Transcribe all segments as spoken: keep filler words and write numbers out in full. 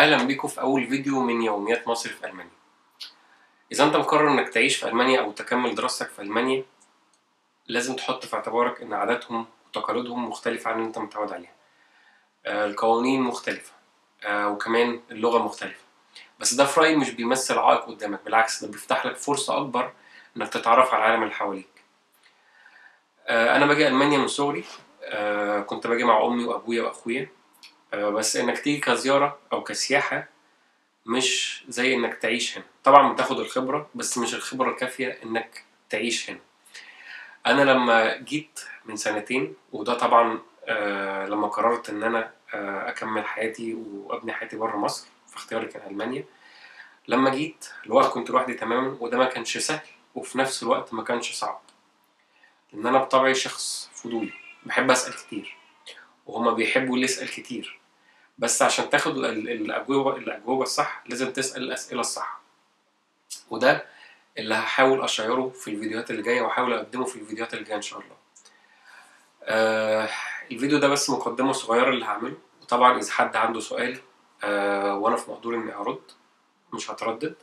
اهلا بيكم في اول فيديو من يوميات مصر في المانيا. اذا انت مقرر انك تعيش في المانيا او تكمل دراستك في المانيا، لازم تحط في اعتبارك ان عاداتهم وتقاليدهم مختلفه عن اللي انت متعود عليها. آه القوانين مختلفه، آه وكمان اللغه مختلفه، بس ده في رايي مش بيمثل عائق قدامك، بالعكس ده بيفتح لك فرصه اكبر انك تتعرف على العالم اللي حواليك. آه انا باجي المانيا من صغري، آه كنت باجي مع امي وابويا واخويا، بس انك تيجي كزيارة او كسياحة مش زي انك تعيش هنا. طبعا بتاخد الخبرة بس مش الخبرة الكافية انك تعيش هنا. انا لما جيت من سنتين، وده طبعا لما قررت ان انا اكمل حياتي وابني حياتي بره مصر، فاختياري كان المانيا. لما جيت الوقت كنت لوحدي تماما، وده ما كانش سهل وفي نفس الوقت ما كانش صعب، لان انا بطبعي شخص فضولي، بحب اسأل كتير وهما بيحبوا اللي يسأل كتير، بس عشان تاخد الأجوبة الأجوبة الصح لازم تسأل الأسئلة الصح، وده اللي هحاول أشيره في الفيديوهات اللي جاية وأحاول أقدمه في الفيديوهات اللي جاية إن شاء الله. آه الفيديو ده بس مقدمة صغيرة اللي هعمله، وطبعا إذا حد عنده سؤال آه وأنا في مقدوري إني أرد، مش هتردد.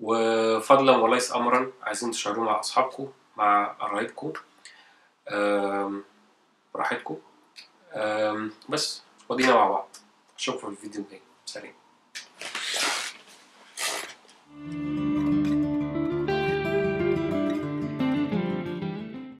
وفضلا وليس أمرا، عايزين تشيروه مع أصحابكم، مع قرايبكم، آه براحتكم. أم بس ودينا مع بعض، اشوفكم في الفيديو الجاي. سلام.